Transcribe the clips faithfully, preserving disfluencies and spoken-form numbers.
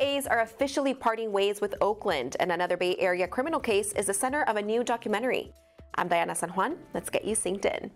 A's are officially parting ways with Oakland, and another Bay Area criminal case is the center of a new documentary. I'm Diana San Juan. Let's get you synced in.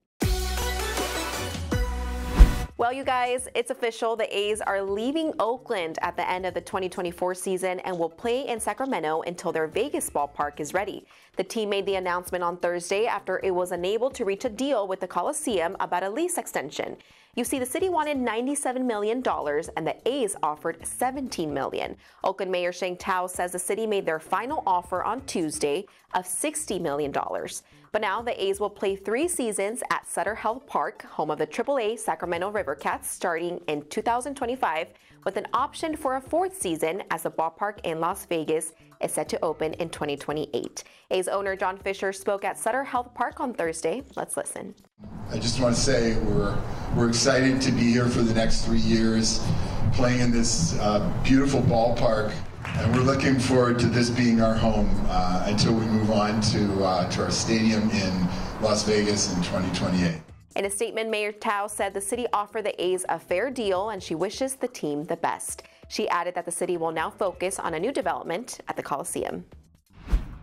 Well, you guys, it's official. The A's are leaving Oakland at the end of the twenty twenty-four season and will play in Sacramento until their Vegas ballpark is ready. The team made the announcement on Thursday after it was unable to reach a deal with the Coliseum about a lease extension. You see, the city wanted ninety-seven million dollars and the A's offered seventeen million dollars. Oakland Mayor Sheng Tao says the city made their final offer on Tuesday of sixty million dollars. But now the A's will play three seasons at Sutter Health Park, home of the triple A Sacramento River Cats, starting in two thousand twenty-five, with an option for a fourth season as the ballpark in Las Vegas is set to open in twenty twenty-eight. A's owner John Fisher spoke at Sutter Health Park on Thursday. Let's listen. I just want to say we're we're excited to be here for the next three years, playing in this uh, beautiful ballpark, and we're looking forward to this being our home uh, until we move on to uh, to our stadium in Las Vegas in twenty twenty-eight. In a statement, Mayor Tao said the city offered the A's a fair deal and she wishes the team the best. She added that the city will now focus on a new development at the Coliseum.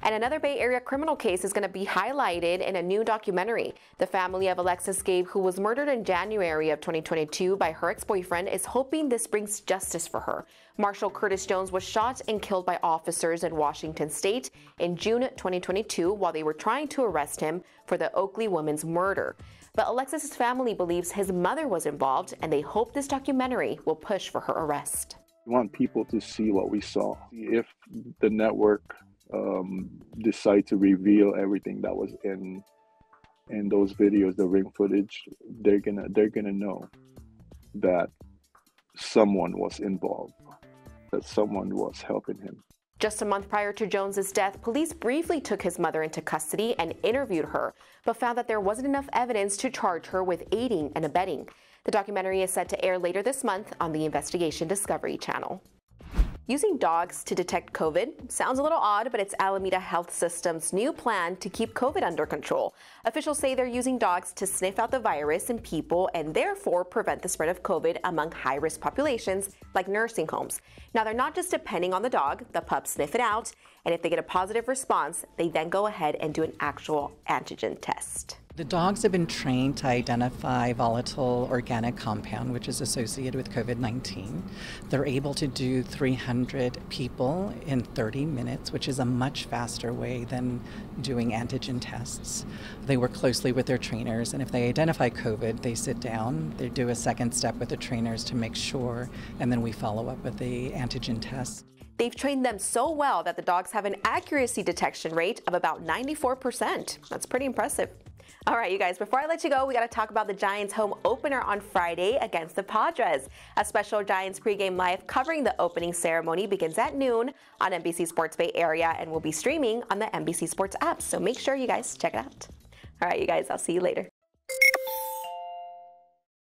And another Bay Area criminal case is going to be highlighted in a new documentary. The family of Alexis Gabe, who was murdered in January of twenty twenty-two by her ex-boyfriend, is hoping this brings justice for her. Marshall Curtis Jones was shot and killed by officers in Washington State in June twenty twenty-two while they were trying to arrest him for the Oakley woman's murder. But Alexis's family believes his mother was involved, and they hope this documentary will push for her arrest. We want people to see what we saw. If the network um, decide to reveal everything that was in in those videos, the ring footage, they're gonna they're gonna know that someone was involved, that someone was helping him. Just a month prior to Jones's death, police briefly took his mother into custody and interviewed her, but found that there wasn't enough evidence to charge her with aiding and abetting. The documentary is set to air later this month on the Investigation Discovery Channel. Using dogs to detect COVID sounds a little odd, but it's Alameda Health System's new plan to keep COVID under control. Officials say they're using dogs to sniff out the virus in people and therefore prevent the spread of COVID among high-risk populations like nursing homes. Now, they're not just depending on the dog. The pups sniff it out, and if they get a positive response, they then go ahead and do an actual antigen test. The dogs have been trained to identify volatile organic compound, which is associated with COVID nineteen. They're able to do three hundred people in thirty minutes, which is a much faster way than doing antigen tests. They work closely with their trainers, and if they identify COVID, they sit down, they do a second step with the trainers to make sure, and then we follow up with the antigen test. They've trained them so well that the dogs have an accuracy detection rate of about ninety-four percent. That's pretty impressive. All right, you guys, before I let you go, we got to talk about the Giants' home opener on Friday against the Padres. A special Giants pregame live covering the opening ceremony begins at noon on N B C Sports Bay Area and will be streaming on the N B C Sports app. So make sure you guys check it out. All right, you guys, I'll see you later.